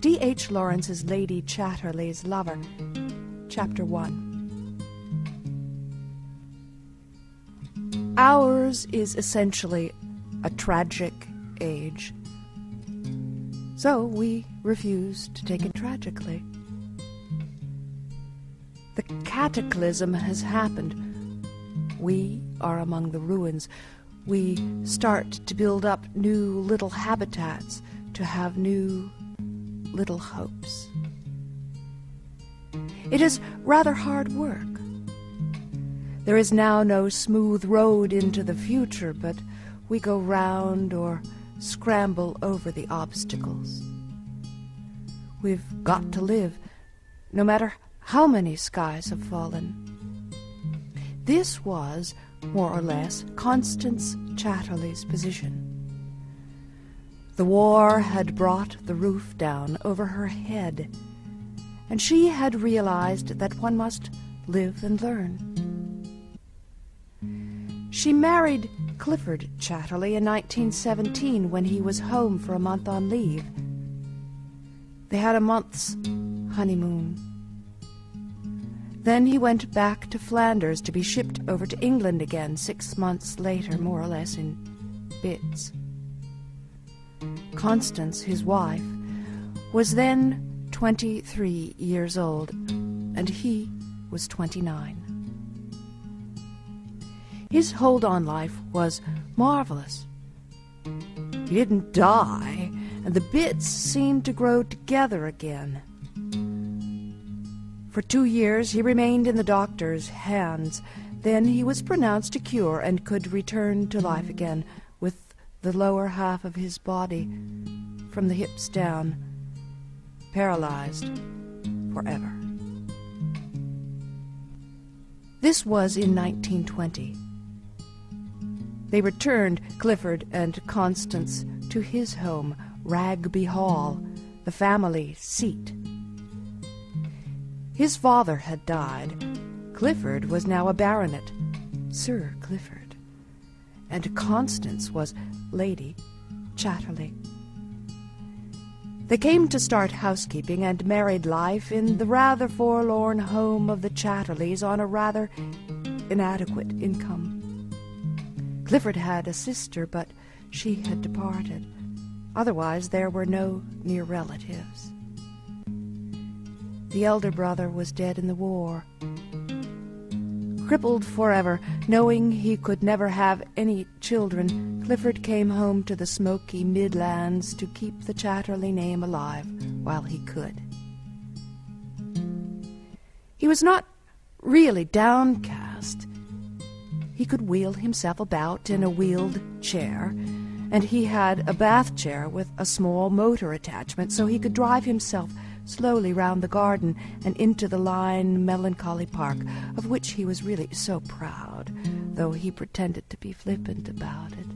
D. H. Lawrence's Lady Chatterley's Lover, Chapter 1. Ours is essentially a tragic age, so we refuse to take it tragically. The cataclysm has happened. We are among the ruins. We start to build up new little habitats, to have new little hopes. It is rather hard work. There is now no smooth road into the future, but we go round or scramble over the obstacles. We've got to live, no matter how many skies have fallen. This was, more or less, Constance Chatterley's position. The war had brought the roof down over her head, and she had realized that one must live and learn. She married Clifford Chatterley in 1917 when he was home for a month on leave. They had a month's honeymoon. Then he went back to Flanders to be shipped over to England again 6 months later, more or less in bits. Constance, his wife, was then 23 years old, and he was 29. His hold on life was marvelous. He didn't die, and the bits seemed to grow together again. For 2 years he remained in the doctor's hands. Then he was pronounced a cure and could return to life again, with the lower half of his body, from the hips down, paralyzed forever. This was in 1920. They returned, Clifford and Constance, to his home, Ragby Hall, the family seat. His father had died. Clifford was now a baronet, Sir Clifford, and Constance was Lady Chatterley. They came to start housekeeping and married life in the rather forlorn home of the Chatterleys on a rather inadequate income. Clifford had a sister, but she had departed. Otherwise, there were no near relatives. The elder brother was dead in the war. Crippled forever, knowing he could never have any children, Clifford came home to the smoky Midlands to keep the Chatterley name alive while he could. He was not really downcast. He could wheel himself about in a wheeled chair, and he had a bath chair with a small motor attachment, so he could drive himself slowly round the garden and into the line melancholy park, of which he was really so proud, though he pretended to be flippant about it.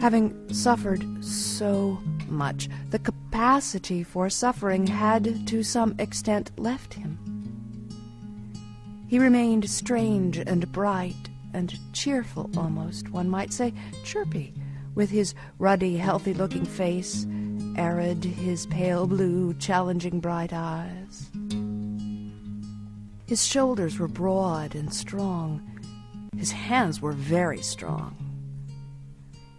Having suffered so much, the capacity for suffering had to some extent left him. He remained strange and bright and cheerful almost, one might say, chirpy, with his ruddy, healthy-looking face, arid, his pale blue, challenging bright eyes. His shoulders were broad and strong. His hands were very strong.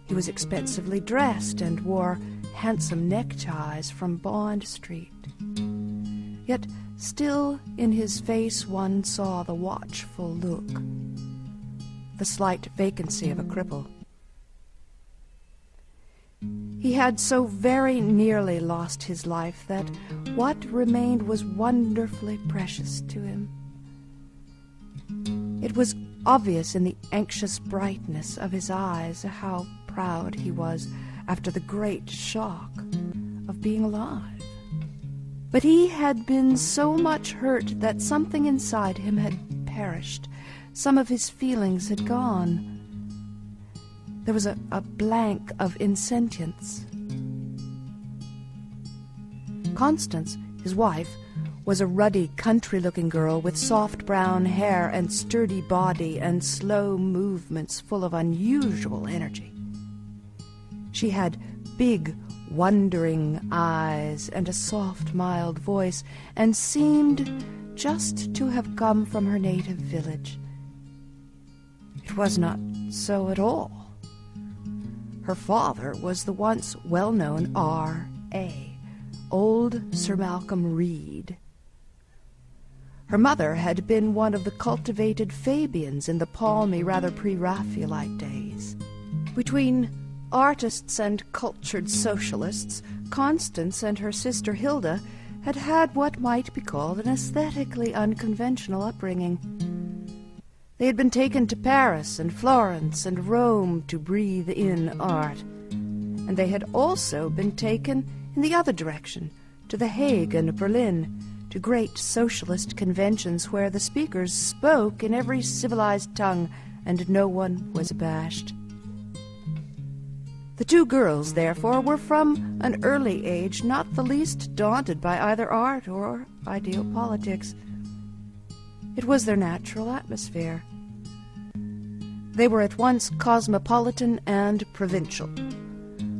He was expensively dressed and wore handsome neckties from Bond Street. Yet still in his face one saw the watchful look, the slight vacancy of a cripple. He had so very nearly lost his life that what remained was wonderfully precious to him. It was obvious in the anxious brightness of his eyes how proud he was after the great shock of being alive. But he had been so much hurt that something inside him had perished. Some of his feelings had gone. There was a blank of insentience. Constance, his wife, was a ruddy, country-looking girl with soft brown hair and sturdy body and slow movements full of unusual energy. She had big, wondering eyes and a soft, mild voice, and seemed just to have come from her native village. It was not so at all. Her father was the once well-known R.A., old Sir Malcolm Reed. Her mother had been one of the cultivated Fabians in the palmy, rather pre-Raphaelite days. Between artists and cultured socialists, Constance and her sister Hilda had had what might be called an aesthetically unconventional upbringing. They had been taken to Paris and Florence and Rome to breathe in art, and they had also been taken in the other direction, to The Hague and Berlin, to great socialist conventions where the speakers spoke in every civilized tongue and no one was abashed. The two girls, therefore, were from an early age not the least daunted by either art or ideal politics. It was their natural atmosphere. They were at once cosmopolitan and provincial,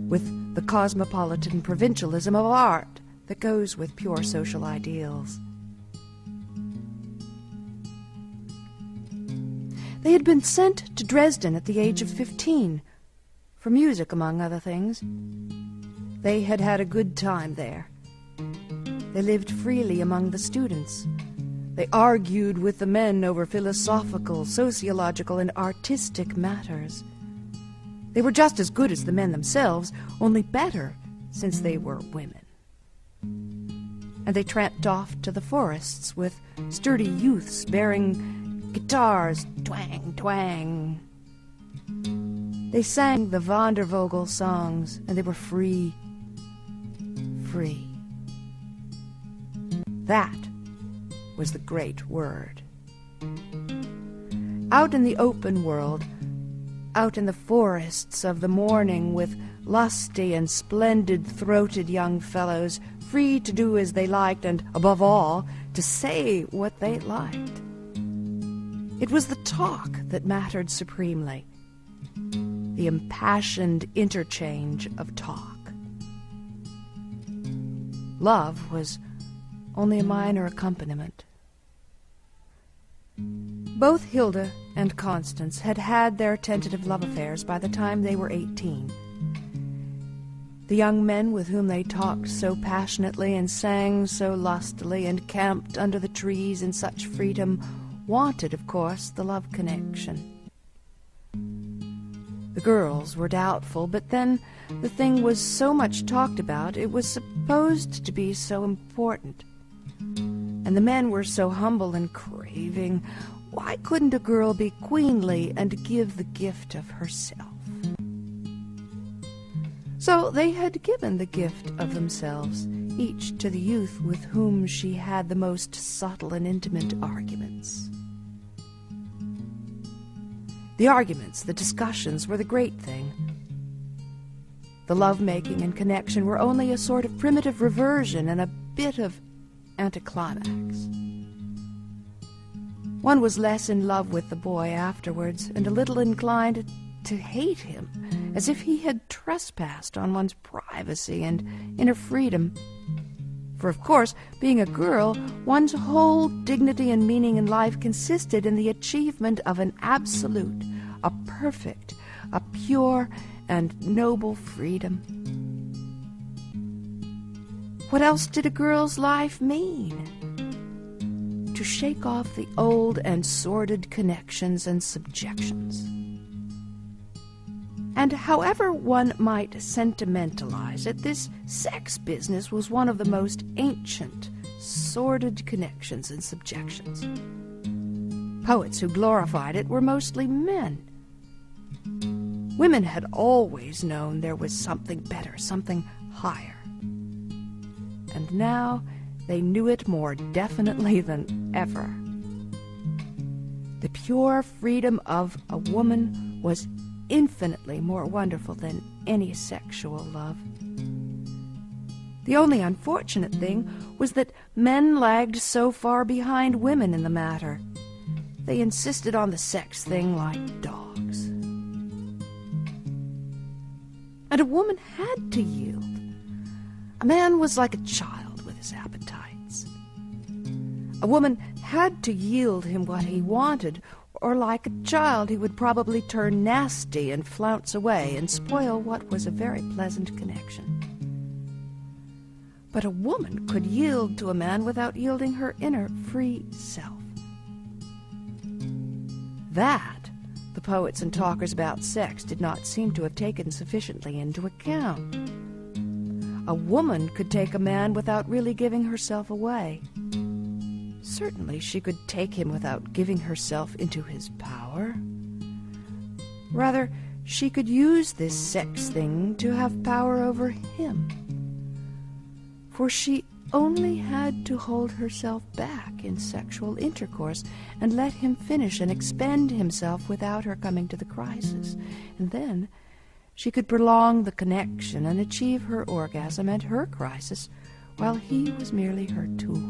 with the cosmopolitan provincialism of art that goes with pure social ideals. They had been sent to Dresden at the age of 15, for music among other things. They had had a good time there. They lived freely among the students. They argued with the men over philosophical, sociological, and artistic matters. They were just as good as the men themselves, only better since they were women. And they tramped off to the forests with sturdy youths bearing guitars, twang, twang. They sang the Wandervogel songs, and they were free, free. That was the great word. Out in the open world, out in the forests of the morning with lusty and splendid-throated young fellows, free to do as they liked and, above all, to say what they liked. It was the talk that mattered supremely, the impassioned interchange of talk. Love was only a minor accompaniment. Both Hilda and Constance had had their tentative love affairs by the time they were 18. The young men with whom they talked so passionately and sang so lustily and camped under the trees in such freedom wanted, of course, the love connection. The girls were doubtful, but then the thing was so much talked about, it was supposed to be so important. And the men were so humble and craving. Why couldn't a girl be queenly and give the gift of herself? So they had given the gift of themselves, each to the youth with whom she had the most subtle and intimate arguments. The arguments, the discussions, were the great thing. The love-making and connection were only a sort of primitive reversion and a bit of anticlimax. One was less in love with the boy afterwards and a little inclined to hate him, as if he had trespassed on one's privacy and inner freedom. For, of course, being a girl, one's whole dignity and meaning in life consisted in the achievement of an absolute, a perfect, a pure and noble freedom. What else did a girl's life mean? To shake off the old and sordid connections and subjections. And however one might sentimentalize it, this sex business was one of the most ancient, sordid connections and subjections. Poets who glorified it were mostly men. Women had always known there was something better, something higher. And now they knew it more definitely than ever. The pure freedom of a woman was infinitely more wonderful than any sexual love. The only unfortunate thing was that men lagged so far behind women in the matter. They insisted on the sex thing like dogs. And a woman had to yield. A man was like a child with his appetites. A woman had to yield him what he wanted, or like a child he would probably turn nasty and flounce away and spoil what was a very pleasant connection. But a woman could yield to a man without yielding her inner free self. That, the poets and talkers about sex did not seem to have taken sufficiently into account. A woman could take a man without really giving herself away. Certainly she could take him without giving herself into his power. Rather, she could use this sex thing to have power over him. For she only had to hold herself back in sexual intercourse and let him finish and expend himself without her coming to the crisis. And then she could prolong the connection and achieve her orgasm and her crisis while he was merely her tool.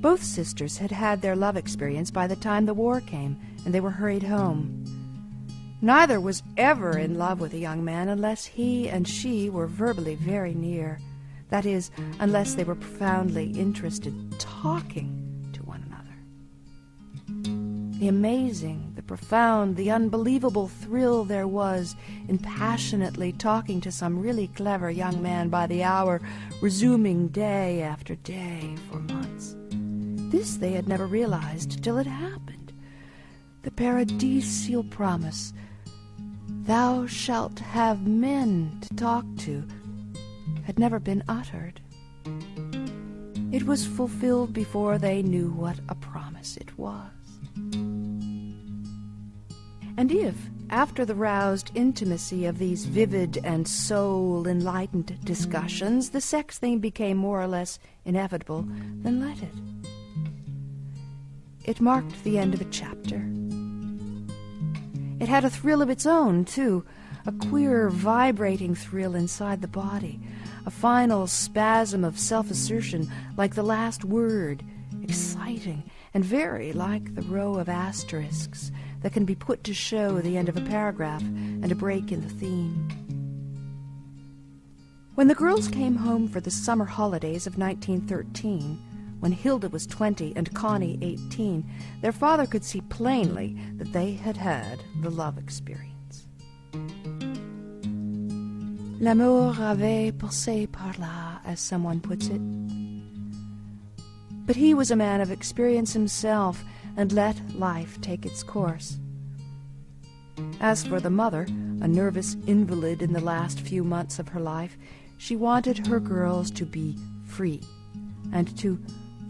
Both sisters had had their love experience by the time the war came, and they were hurried home. Neither was ever in love with a young man unless he and she were verbally very near. That is, unless they were profoundly interested, talking to one another. The amazing, the profound, the unbelievable thrill there was in passionately talking to some really clever young man by the hour, resuming day after day for months. This they had never realized till it happened. The paradisial promise, "Thou shalt have men to talk to," had never been uttered. It was fulfilled before they knew what a promise it was. And if, after the roused intimacy of these vivid and soul-enlightened discussions, the sex thing became more or less inevitable, then let it. It marked the end of a chapter. It had a thrill of its own, too, a queer, vibrating thrill inside the body, a final spasm of self-assertion like the last word, exciting and very like the row of asterisks that can be put to show the end of a paragraph and a break in the theme. When the girls came home for the summer holidays of 1913, when Hilda was 20 and Connie 18, their father could see plainly that they had had the love experience. L'amour avait passé par là, as someone puts it. But he was a man of experience himself and let life take its course. As for the mother, a nervous invalid in the last few months of her life, she wanted her girls to be free and to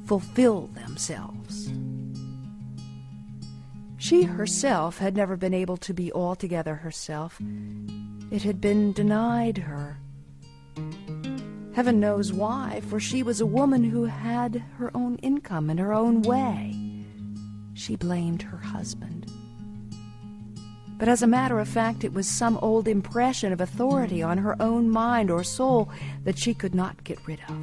fulfill themselves. She herself had never been able to be altogether herself. It had been denied her. Heaven knows why, for she was a woman who had her own income and her own way. She blamed her husband. But as a matter of fact, it was some old impression of authority on her own mind or soul that she could not get rid of.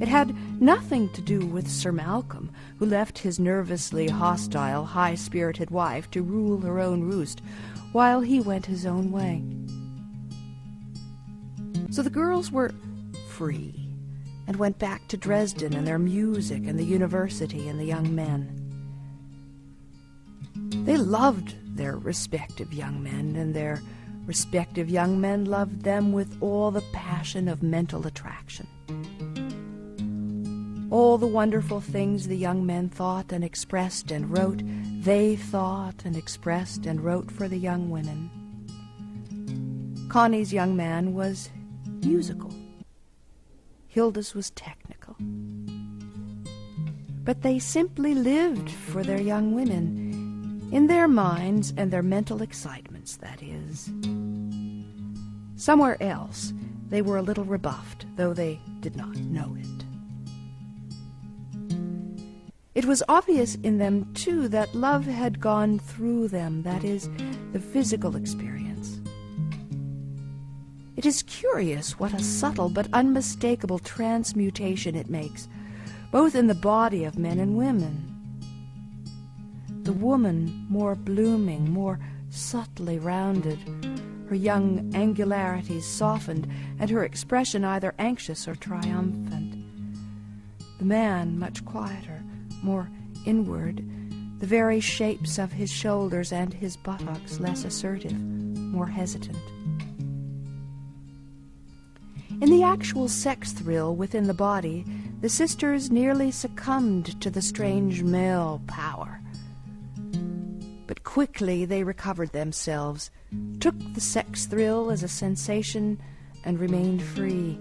It had nothing to do with Sir Malcolm, who left his nervously hostile, high-spirited wife to rule her own roost, while he went his own way. So the girls were free, and went back to Dresden and their music and the university and the young men. They loved their respective young men, and their respective young men loved them with all the passion of mental attraction. All the wonderful things the young men thought and expressed and wrote, they thought and expressed and wrote for the young women. Connie's young man was musical. Hilda's was technical. But they simply lived for their young women, in their minds and their mental excitements, that is. Somewhere else, they were a little rebuffed, though they did not know it. It was obvious in them, too, that love had gone through them, that is, the physical experience. It is curious what a subtle but unmistakable transmutation it makes, both in the body of men and women. The woman more blooming, more subtly rounded, her young angularities softened, and her expression either anxious or triumphant. The man much quieter, more inward, the very shapes of his shoulders and his buttocks less assertive, more hesitant. In the actual sex thrill within the body, the sisters nearly succumbed to the strange male power. But quickly they recovered themselves, took the sex thrill as a sensation, and remained free.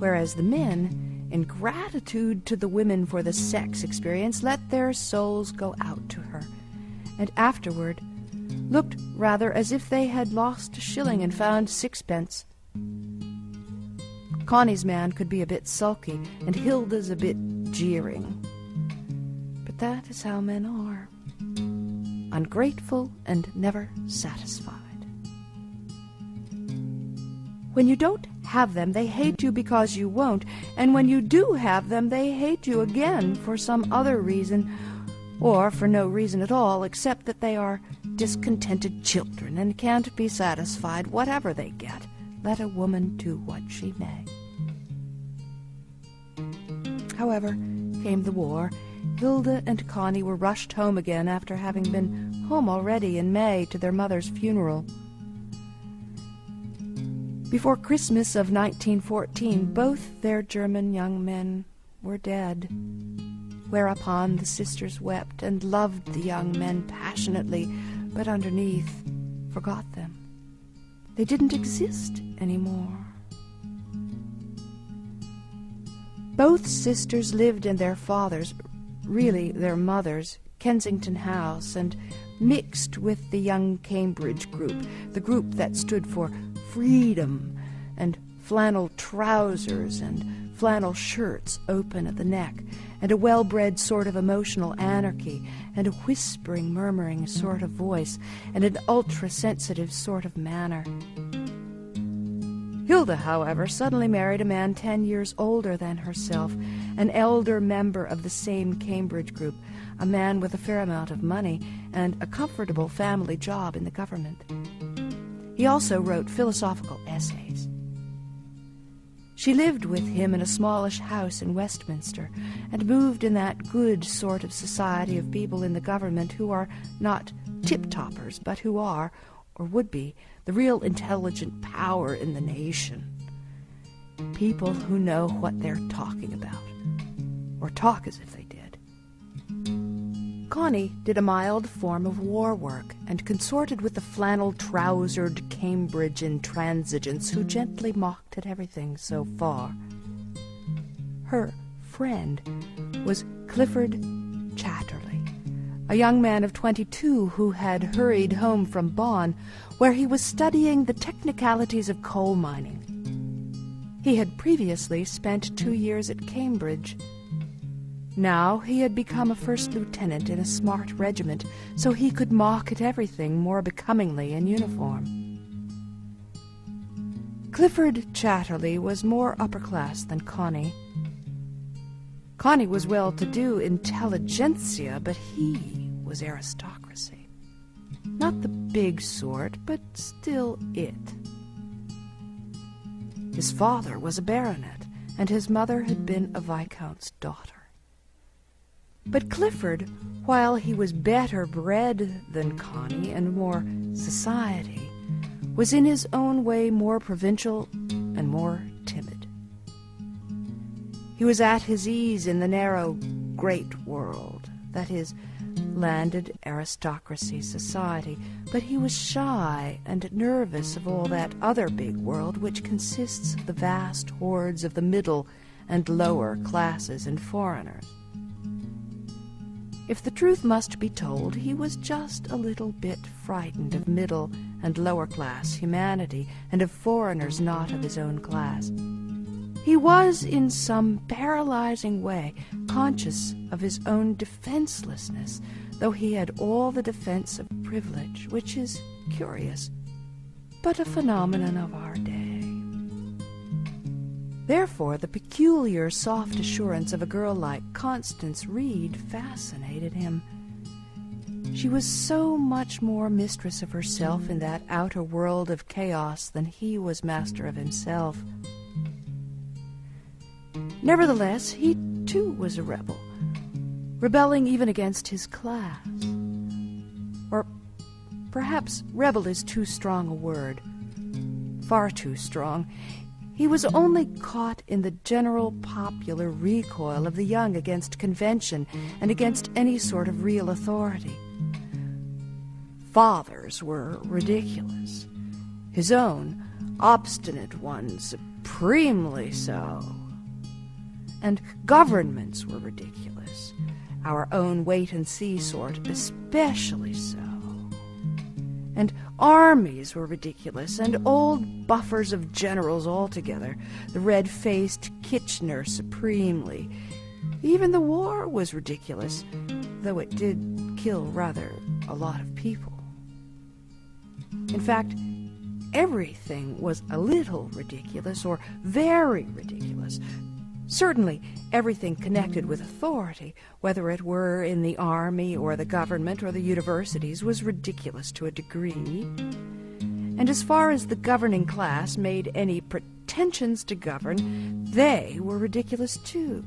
Whereas the men, in gratitude to the women for the sex experience, let their souls go out to her, and afterward looked rather as if they had lost a shilling and found sixpence. Connie's man could be a bit sulky, and Hilda's a bit jeering. But that is how men are, ungrateful and never satisfied. When you don't have them, they hate you because you won't, and when you do have them, they hate you again for some other reason, or for no reason at all, except that they are discontented children and can't be satisfied whatever they get. Let a woman do what she may. However, came the war. Hilda and Connie were rushed home again after having been home already in May to their mother's funeral. Before Christmas of 1914, both their German young men were dead, whereupon the sisters wept and loved the young men passionately, but underneath forgot them. They didn't exist anymore. Both sisters lived in their father's, really their mother's, Kensington House, and mixed with the young Cambridge group, the group that stood for freedom and flannel trousers and flannel shirts open at the neck, and a well-bred sort of emotional anarchy, and a whispering, murmuring sort of voice, and an ultra-sensitive sort of manner. Hilda, however, suddenly married a man 10 years older than herself, an elder member of the same Cambridge group, a man with a fair amount of money and a comfortable family job in the government. He also wrote philosophical essays. She lived with him in a smallish house in Westminster, and moved in that good sort of society of people in the government who are not tip-toppers, but who are, or would be, the real intelligent power in the nation. People who know what they're talking about, or talk as if they did. Connie did a mild form of war work, and consorted with the flannel-trousered Cambridge intransigents who gently mocked at everything so far. Her friend was Clifford Chatterley, a young man of 22 who had hurried home from Bonn, where he was studying the technicalities of coal mining. He had previously spent 2 years at Cambridge. Now he had become a first lieutenant in a smart regiment, so he could mock at everything more becomingly in uniform. Clifford Chatterley was more upper-class than Connie. Connie was well-to-do intelligentsia, but he was aristocracy. Not the big sort, but still it. His father was a baronet, and his mother had been a viscount's daughter. But Clifford, while he was better bred than Connie and more society, was in his own way more provincial and more timid. He was at his ease in the narrow great world, that is, landed aristocracy society, but he was shy and nervous of all that other big world which consists of the vast hordes of the middle and lower classes and foreigners. If the truth must be told, he was just a little bit frightened of middle and lower-class humanity, and of foreigners not of his own class. He was, in some paralyzing way, conscious of his own defenselessness, though he had all the defense of privilege, which is curious, but a phenomenon of our day. Therefore, the peculiar soft assurance of a girl like Constance Reid fascinated him. She was so much more mistress of herself in that outer world of chaos than he was master of himself. Nevertheless, he too was a rebel, rebelling even against his class. Or perhaps rebel is too strong a word, far too strong. He was only caught in the general popular recoil of the young against convention and against any sort of real authority. Fathers were ridiculous. His own, obstinate ones, supremely so. And governments were ridiculous. Our own wait-and-see sort, especially so. And armies were ridiculous, and old buffers of generals altogether, the red-faced Kitchener supremely. Even the war was ridiculous, though it did kill rather a lot of people. In fact, everything was a little ridiculous, or very ridiculous. Certainly, everything connected with authority, whether it were in the army or the government or the universities, was ridiculous to a degree. And as far as the governing class made any pretensions to govern, they were ridiculous too.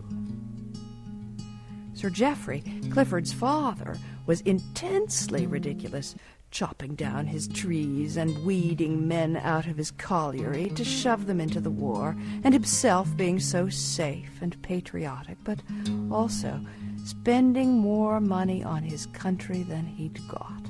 Sir Geoffrey, Clifford's father, was intensely ridiculous, chopping down his trees and weeding men out of his colliery to shove them into the war, and himself being so safe and patriotic, but also spending more money on his country than he'd got.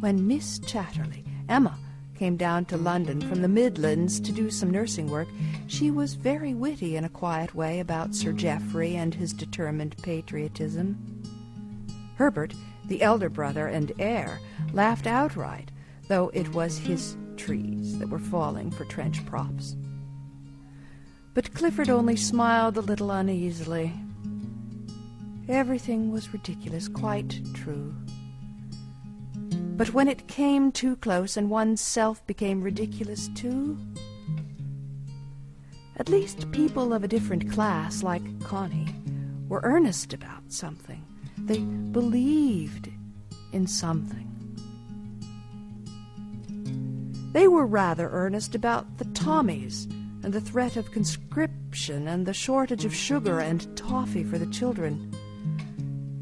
When Miss Chatterley, Emma, came down to London from the Midlands to do some nursing work, she was very witty in a quiet way about Sir Geoffrey and his determined patriotism. Herbert, the elder brother and heir, laughed outright, though it was his trees that were falling for trench props. But Clifford only smiled a little uneasily. Everything was ridiculous, quite true. But when it came too close and one's self became ridiculous too, at least people of a different class, like Connie, were earnest about something. They believed in something. They were rather earnest about the Tommies and the threat of conscription and the shortage of sugar and toffee for the children.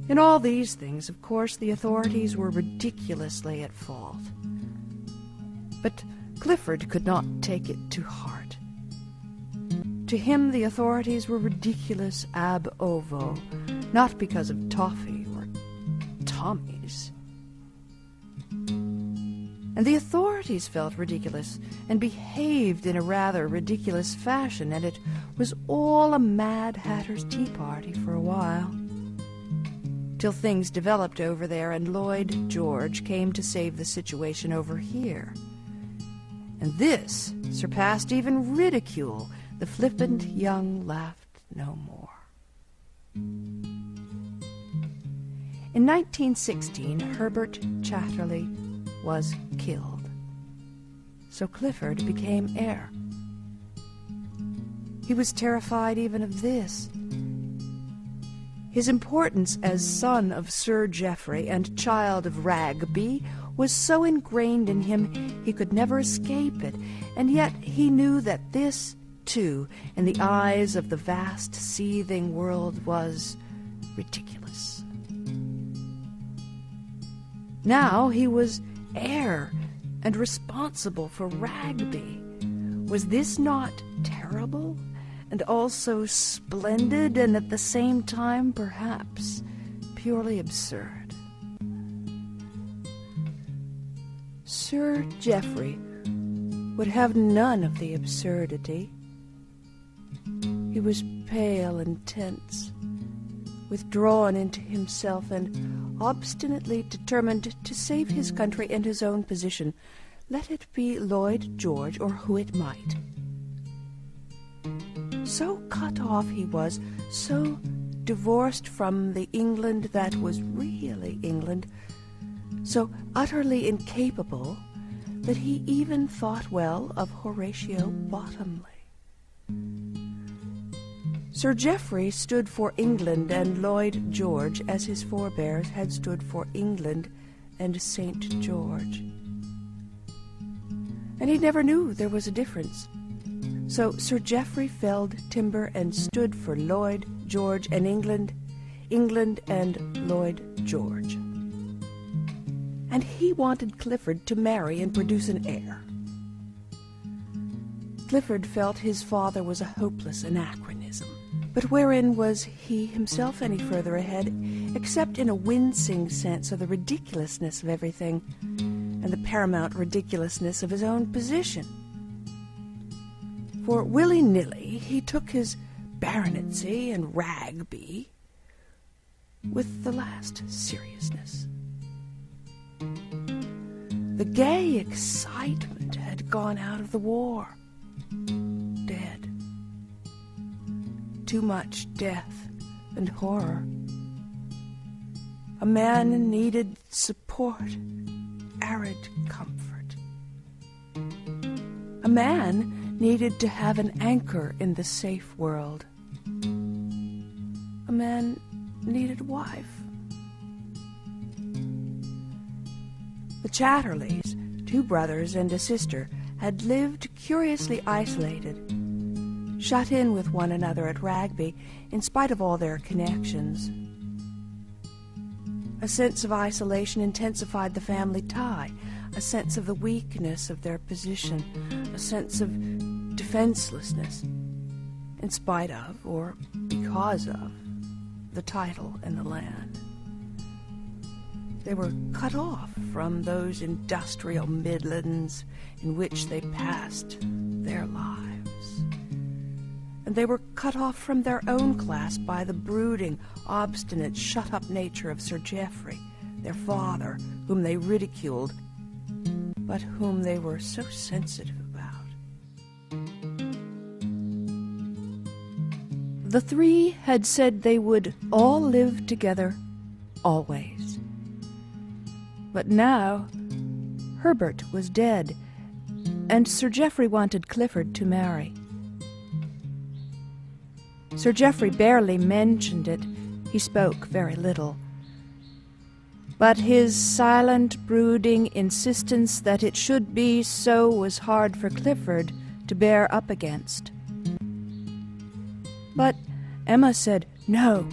In all these things, of course, the authorities were ridiculously at fault. But Clifford could not take it to heart. To him, the authorities were ridiculous ab ovo, not because of toffee or Tommies. And the authorities felt ridiculous and behaved in a rather ridiculous fashion, and it was all a Mad Hatter's tea party for a while, till things developed over there and Lloyd George came to save the situation over here. And this surpassed even ridicule. The flippant young laughed no more. In 1916, Herbert Chatterley was killed, so Clifford became heir. He was terrified even of this. His importance as son of Sir Geoffrey and child of Ragby was so ingrained in him he could never escape it, and yet he knew that this, too, in the eyes of the vast, seething world, was ridiculous. Now he was heir and responsible for Ragby. Was this not terrible, and also splendid, and at the same time, perhaps, purely absurd? Sir Geoffrey would have none of the absurdity. He was pale and tense, withdrawn into himself, and obstinately determined to save his country and his own position, let it be Lloyd George or who it might. So cut off he was, so divorced from the England that was really England, so utterly incapable, that he even thought well of Horatio Bottomley. Sir Geoffrey stood for England, and Lloyd George, as his forebears, had stood for England and St. George. And he never knew there was a difference. So Sir Geoffrey felled timber and stood for Lloyd George and England, England and Lloyd George. And he wanted Clifford to marry and produce an heir. Clifford felt his father was a hopeless anachronism, but wherein was he himself any further ahead, except in a wincing sense of the ridiculousness of everything, and the paramount ridiculousness of his own position? For willy-nilly he took his baronetcy and Ragby with the last seriousness. The gay excitement had gone out of the war. Dead. Too much death and horror. A man needed support, arid comfort. A man needed to have an anchor in the safe world. A man needed a wife. The Chatterleys, 2 brothers and a sister, had lived curiously isolated, shut in with one another at Ragby in spite of all their connections. A sense of isolation intensified the family tie, a sense of the weakness of their position, a sense of defenselessness, in spite of, or because of, the title and the land. They were cut off from those industrial Midlands in which they passed their lives. And they were cut off from their own class by the brooding, obstinate, shut-up nature of Sir Geoffrey, their father, whom they ridiculed, but whom they were so sensitive about. The 3 had said they would all live together, always. But now, Herbert was dead, and Sir Geoffrey wanted Clifford to marry. Sir Geoffrey barely mentioned it. He spoke very little. But his silent, brooding insistence that it should be so was hard for Clifford to bear up against. But Emma said, "No."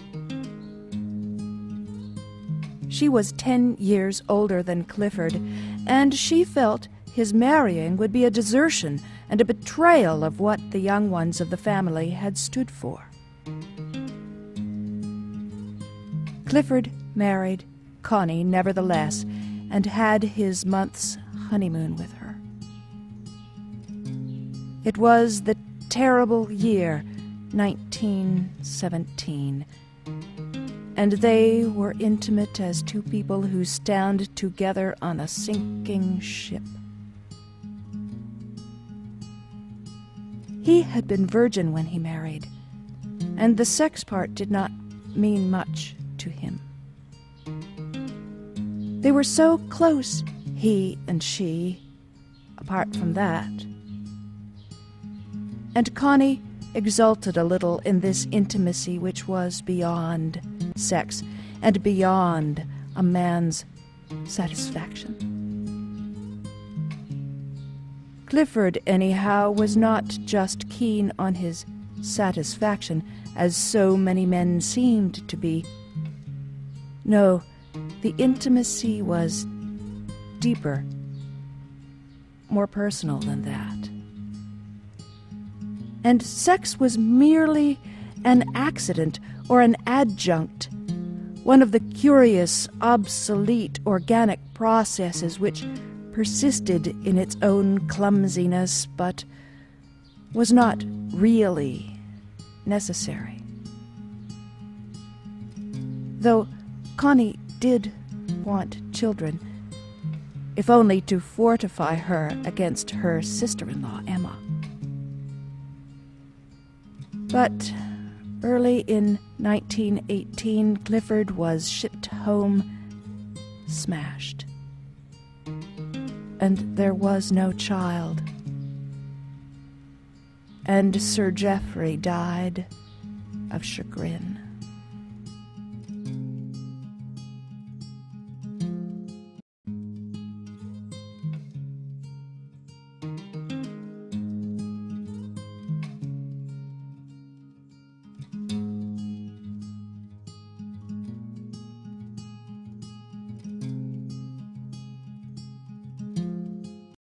She was 10 years older than Clifford, and she felt his marrying would be a desertion and a betrayal of what the young ones of the family had stood for. Clifford married Connie, nevertheless, and had his month's honeymoon with her. It was the terrible year, 1917. And they were intimate as 2 people who stand together on a sinking ship. He had been virgin when he married, and the sex part did not mean much to him. They were so close, he and she, apart from that. And Connie exulted a little in this intimacy which was beyond sex and beyond a man's satisfaction. Clifford, anyhow, was not just keen on his satisfaction, as so many men seemed to be. No, the intimacy was deeper, more personal than that. And sex was merely an accident or an adjunct, one of the curious, obsolete, organic processes which persisted in its own clumsiness, but was not really necessary. Though Connie did want children, if only to fortify her against her sister-in-law, Emma. But early in 1918, Clifford was shipped home, smashed. And there was no child. And Sir Geoffrey died of chagrin.